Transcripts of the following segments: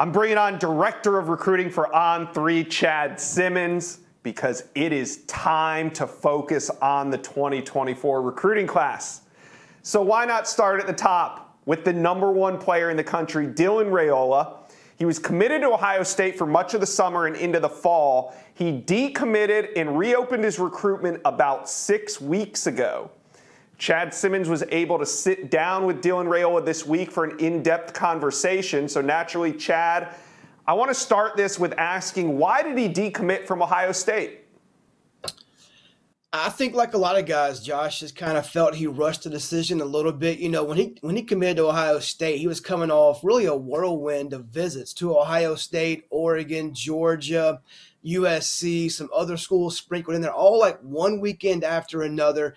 I'm bringing on Director of Recruiting for On3, Chad Simmons, because it is time to focus on the 2024 recruiting class. So why not start at the top with the #1 player in the country, Dylan Raiola. He was committed to Ohio State for much of the summer and into the fall. He decommitted and reopened his recruitment about 6 weeks ago. Chad Simmons was able to sit down with Dylan Raiola this week for an in-depth conversation. So naturally, Chad, I want to start this with asking, why did he decommit from Ohio State? I think, like a lot of guys, Josh just kind of felt he rushed the decision a little bit. You know, when he committed to Ohio State, he was coming off really a whirlwind of visits to Ohio State, Oregon, Georgia, USC, some other schools sprinkled in there, all like one weekend after another.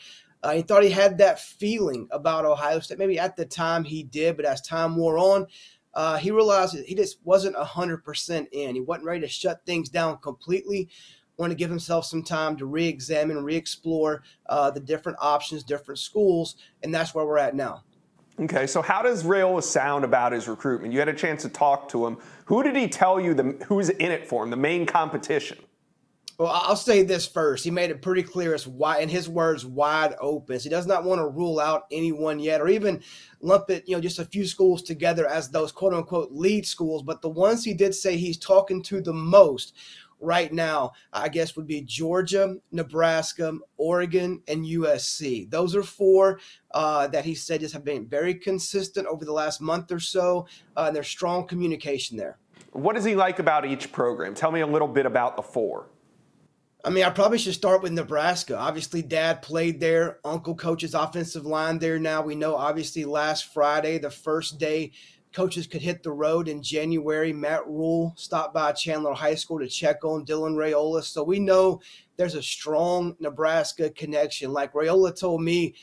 He thought he had that feeling about Ohio State. Maybe at the time he did, but as time wore on, he realized that he just wasn't 100% in. He wasn't ready to shut things down completely. Wanted to give himself some time to re-examine, re-explore the different options, different schools, and that's where we're at now. Okay, so how does Raiola sound about his recruitment? You had a chance to talk to him. Who did he tell you who's in it for him, the main competition? Well, I'll say this first. He made it pretty clear it's wide, in his words, wide open. So he does not want to rule out anyone yet, or even lump it, you know, just a few schools together as those quote unquote lead schools. But the ones he did say he's talking to the most right now, I guess, would be Georgia, Nebraska, Oregon, and USC. Those are four that he said just have been very consistent over the last month or so, and there's strong communication there. What does he like about each program? Tell me a little bit about the four. I mean, I probably should start with Nebraska. Obviously, Dad played there. Uncle coaches offensive line there now. We know, obviously, last Friday, the first day coaches could hit the road in January, Matt Rhule stopped by Chandler High School to check on Dylan Raiola. So we know there's a strong Nebraska connection. Like Raiola told me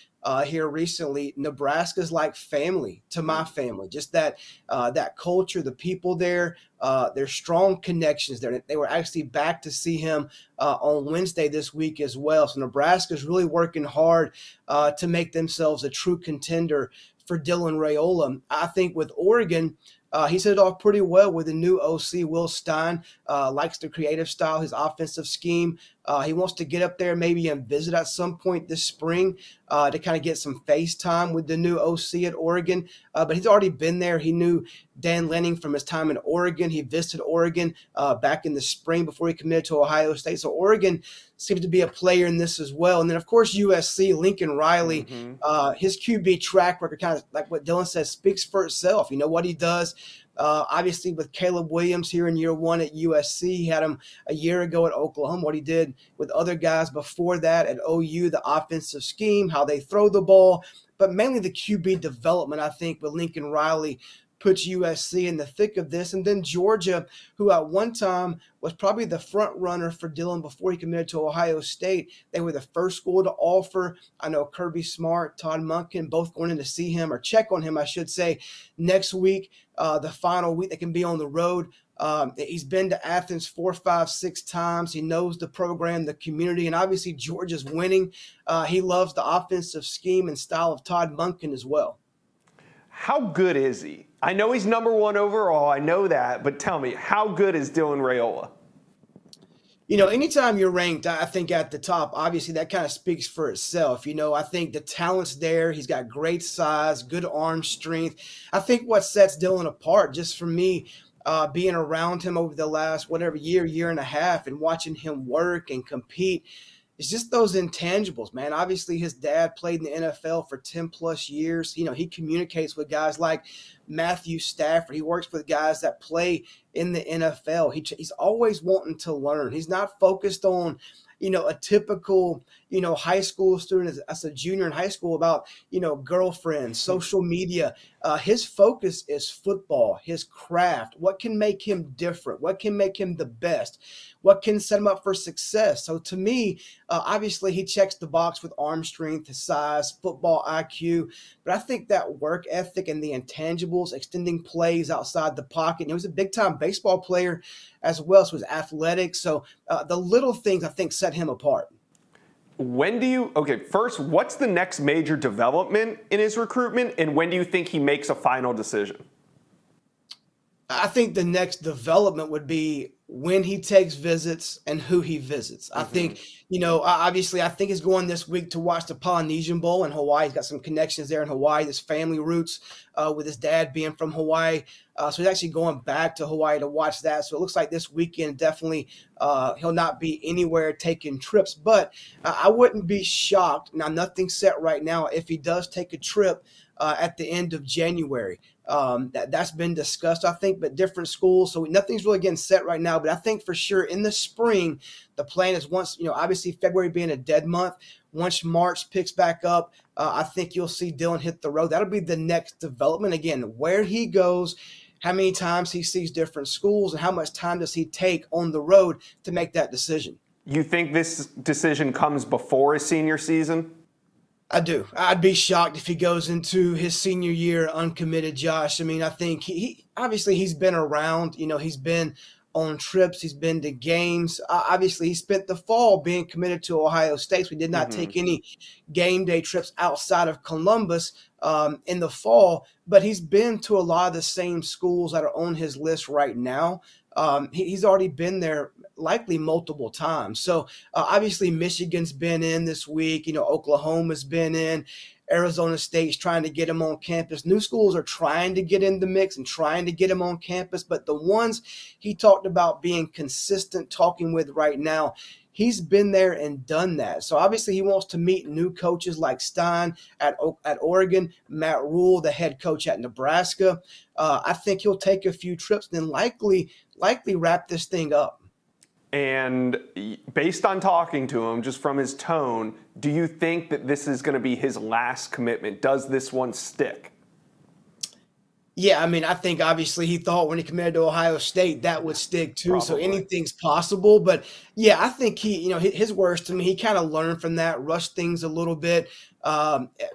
here recently, Nebraska's like family to my family. Just that culture, the people there, there's strong connections there. They were actually back to see him on Wednesday this week as well. So Nebraska's really working hard to make themselves a true contender for Dylan Raiola. I think with Oregon, he set it off pretty well with the new OC, Will Stein. Likes the creative style, his offensive scheme. He wants to get up there maybe and visit at some point this spring to kind of get some face time with the new OC at Oregon. But he's already been there. He knew Dan Lanning from his time in Oregon. He visited Oregon back in the spring before he committed to Ohio State. So Oregon seems to be a player in this as well. And then, of course, USC, Lincoln Riley, his QB track record, kind of like what Dylan says, speaks for itself. You know what he does. Obviously, with Caleb Williams here in year 1 at USC, he had him a year ago at Oklahoma, what he did with other guys before that at OU, the offensive scheme, how they throw the ball, but mainly the QB development, I think, with Lincoln Riley puts USC in the thick of this. And then Georgia, who at one time was probably the front runner for Dylan before he committed to Ohio State. They were the first school to offer. I know Kirby Smart, Todd Monken, both going in to see him or check on him, I should say, next week, the final week they can be on the road. He's been to Athens 4, 5, 6 times. He knows the program, the community, and obviously Georgia's winning. He loves the offensive scheme and style of Todd Monken as well. How good is he? I know he's #1 overall. I know that. But tell me, how good is Dylan Raiola? You know, anytime you're ranked, I think, at the top, obviously that kind of speaks for itself. You know, I think the talent's there. He's got great size, good arm strength. I think what sets Dylan apart, just for me, being around him over the last, whatever, year and a half and watching him work and compete, it's just those intangibles, man. Obviously, his dad played in the NFL for 10-plus years. You know, he communicates with guys like Matthew Stafford. He works with guys that play in the NFL. He's always wanting to learn. He's not focused on, you know, a typical, you know, high school student as a junior in high school about, you know, girlfriends, social media. His focus is football, his craft, what can make him different, what can make him the best, what can set him up for success. So to me, obviously he checks the box with arm strength, his size, football IQ, but I think that work ethic and the intangibles, extending plays outside the pocket, and he was a big-time baseball player as well, so he was athletic. So the little things, I think, set him apart. Okay, first, what's the next major development in his recruitment, and when do you think he makes a final decision? I think the next development would be when he takes visits and who he visits. Mm-hmm. I think, you know, obviously I think he's going this week to watch the Polynesian Bowl in Hawaii. He's got some connections there in Hawaii, his family roots with his dad being from Hawaii. So he's actually going back to Hawaii to watch that. So it looks like this weekend definitely he'll not be anywhere taking trips. But I wouldn't be shocked, now nothing's set right now, if he does take a trip at the end of January. That's been discussed, I think, but different schools. So nothing's really getting set right now. But I think for sure in the spring, the plan is once, you know, obviously February being a dead month, once March picks back up, I think you'll see Dylan hit the road. That'll be the next development. Again, where he goes, how many times he sees different schools, and how much time does he take on the road to make that decision. You think this decision comes before his senior season? I do. I'd be shocked if he goes into his senior year uncommitted, Josh. I mean, I think he obviously he's been around, you know, he's been on trips, he's been to games. Obviously, he spent the fall being committed to Ohio State. So we did not take any game day trips outside of Columbus in the fall, but he's been to a lot of the same schools that are on his list right now. He's already been there likely multiple times. So obviously Michigan's been in this week, you know, Oklahoma's been in, Arizona State's trying to get him on campus. New schools are trying to get in the mix and trying to get him on campus. But the ones he talked about being consistent talking with right now, he's been there and done that. So obviously he wants to meet new coaches like Stein at Oregon, Matt Rhule, the head coach at Nebraska. I think he'll take a few trips, then likely wrap this thing up. And based on talking to him, just from his tone, do you think that this is going to be his last commitment? Does this one stick? Yeah, I mean, I think obviously he thought when he committed to Ohio State that would stick too. Probably. So anything's possible. But yeah, I think he, you know, his words to me, he kind of learned from that, rushed things a little bit.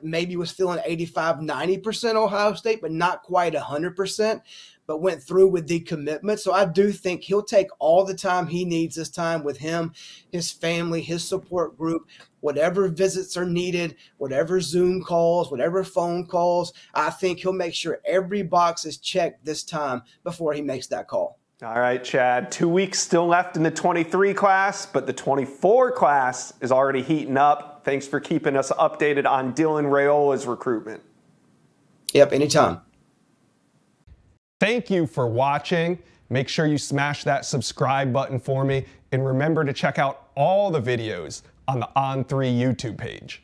Maybe was feeling 85, 90% Ohio State, but not quite 100%. But went through with the commitment. So I do think he'll take all the time he needs this time with him, his family, his support group, whatever visits are needed, whatever Zoom calls, whatever phone calls. I think he'll make sure every box is checked this time before he makes that call. All right, Chad, 2 weeks still left in the 23 class, but the 24 class is already heating up. Thanks for keeping us updated on Dylan Raiola's recruitment. Yep, anytime. Thank you for watching. Make sure you smash that subscribe button for me, and remember to check out all the videos on the On3 YouTube page.